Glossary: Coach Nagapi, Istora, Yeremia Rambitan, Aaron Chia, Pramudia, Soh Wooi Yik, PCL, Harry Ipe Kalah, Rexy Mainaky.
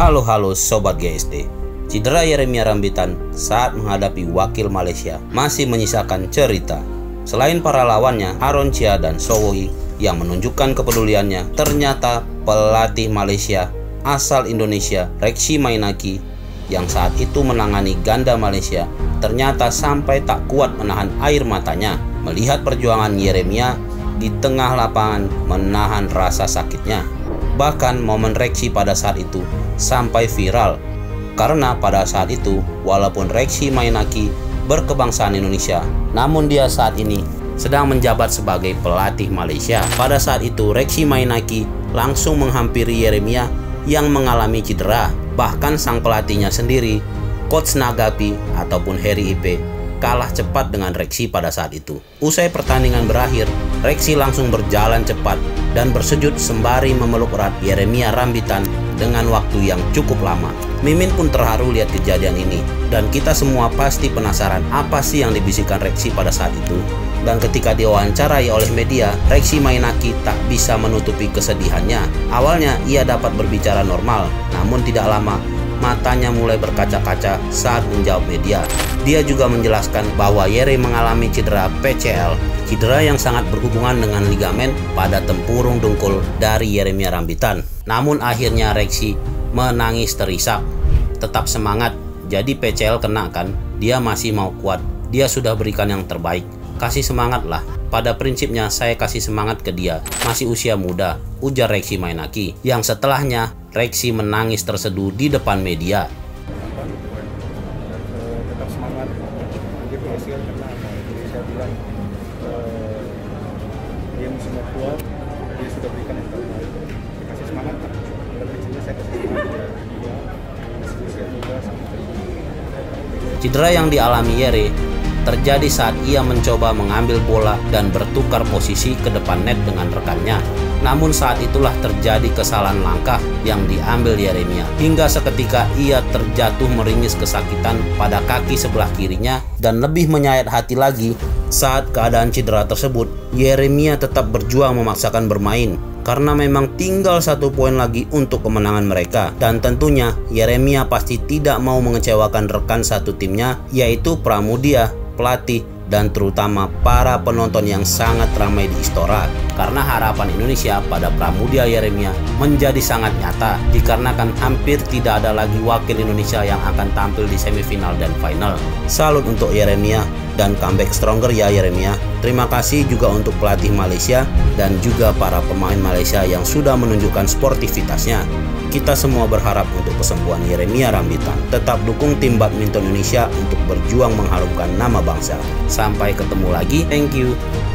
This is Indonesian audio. Halo Sobat GSD, cedera Yeremia Rambitan saat menghadapi wakil Malaysia masih menyisakan cerita. Selain para lawannya Aaron Chia dan Soh Wooi Yik yang menunjukkan kepeduliannya, ternyata pelatih Malaysia asal Indonesia Rexy Mainaky yang saat itu menangani ganda Malaysia ternyata sampai tak kuat menahan air matanya melihat perjuangan Yeremia di tengah lapangan menahan rasa sakitnya. Bahkan momen Rexy pada saat itu sampai viral karena pada saat itu walaupun Rexy Mainaky berkebangsaan Indonesia, namun dia saat ini sedang menjabat sebagai pelatih Malaysia. Pada saat itu Rexy Mainaky langsung menghampiri Yeremia yang mengalami cedera. Bahkan sang pelatihnya sendiri, Coach Nagapi ataupun Harry Ipe, kalah cepat dengan Rexy pada saat itu. Usai pertandingan berakhir, Rexy langsung berjalan cepat dan bersujud sembari memeluk erat Yeremia Rambitan dengan waktu yang cukup lama. Mimin pun terharu lihat kejadian ini, dan kita semua pasti penasaran apa sih yang dibisikkan Rexy pada saat itu. Dan ketika diwawancarai oleh media, Rexy Mainaky tak bisa menutupi kesedihannya. Awalnya ia dapat berbicara normal, namun tidak lama matanya mulai berkaca-kaca saat menjawab media. Dia juga menjelaskan bahwa Yere mengalami cedera PCL, cedera yang sangat berhubungan dengan ligamen pada tempurung dengkul dari Yeremia Rambitan. Namun akhirnya Rexy menangis terisak. Tetap semangat, jadi PCL kena kan? Dia masih mau kuat, dia sudah berikan yang terbaik. Kasih semangat lah. Pada prinsipnya saya kasih semangat ke dia, masih usia muda, ujar Rexy Mainaky. Yang setelahnya Rexy menangis terseduh di depan media. Tetap semangat, dia berhasil karena jadi saya bilang dia musim kuat, dia sudah berikan yang terbaik. Kasih semangat, pada prinsipnya saya kasih semangat dia, masih usia muda. Cedera yang dialami Yere terjadi saat ia mencoba mengambil bola dan bertukar posisi ke depan net dengan rekannya. Namun saat itulah terjadi kesalahan langkah yang diambil Yeremia, hingga seketika ia terjatuh meringis kesakitan pada kaki sebelah kirinya. Dan lebih menyayat hati lagi, saat keadaan cedera tersebut, Yeremia tetap berjuang memaksakan bermain karena memang tinggal 1 poin lagi untuk kemenangan mereka. Dan tentunya Yeremia pasti tidak mau mengecewakan rekan satu timnya, yaitu Pramudia, pelatih, dan terutama para penonton yang sangat ramai di Istora, karena harapan Indonesia pada Pramudia Yeremia menjadi sangat nyata dikarenakan hampir tidak ada lagi wakil Indonesia yang akan tampil di semifinal dan final. Salut untuk Yeremia dan comeback stronger ya Yeremia. Terima kasih juga untuk pelatih Malaysia dan juga para pemain Malaysia yang sudah menunjukkan sportivitasnya. Kita semua berharap untuk kesembuhan Yeremia Rambitan. Tetap dukung tim badminton Indonesia untuk berjuang mengharumkan nama bangsa. Sampai ketemu lagi. Thank you.